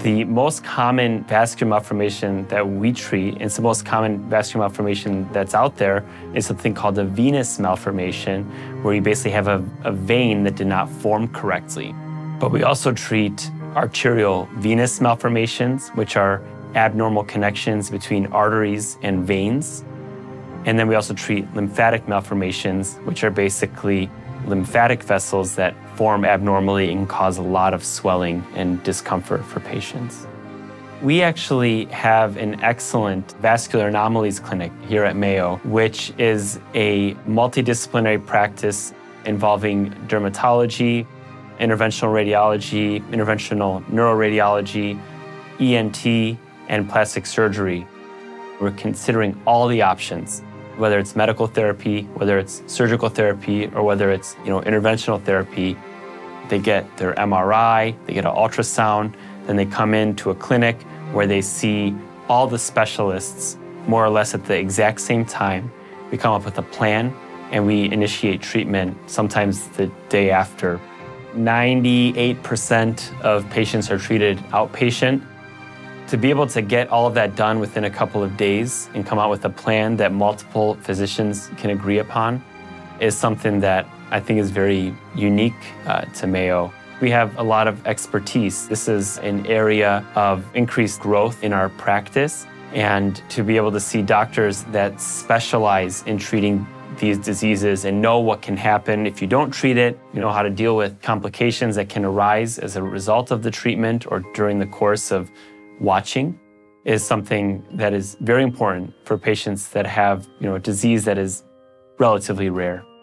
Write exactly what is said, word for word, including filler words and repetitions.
The most common vascular malformation that we treat, and it's the most common vascular malformation that's out there, is something called a venous malformation, where you basically have a, a vein that did not form correctly. But we also treat arterial venous malformations, which are abnormal connections between arteries and veins. And then we also treat lymphatic malformations, which are basically lymphatic vessels that form abnormally and cause a lot of swelling and discomfort for patients. We actually have an excellent vascular anomalies clinic here at Mayo, which is a multidisciplinary practice involving dermatology, interventional radiology, interventional neuroradiology, E N T, and plastic surgery. We're considering all the options, whether it's medical therapy, whether it's surgical therapy, or whether it's you know, interventional therapy. They get their M R I, they get an ultrasound, then they come into a clinic where they see all the specialists more or less at the exact same time. We come up with a plan and we initiate treatment sometimes the day after. ninety-eight percent of patients are treated outpatient. To be able to get all of that done within a couple of days and come out with a plan that multiple physicians can agree upon is something that I think is very unique uh, to Mayo. We have a lot of expertise. This is an area of increased growth in our practice, and to be able to see doctors that specialize in treating these diseases and know what can happen if you don't treat it, you know how to deal with complications that can arise as a result of the treatment or during the course of watching, is something that is very important for patients that have, you know, a disease that is relatively rare.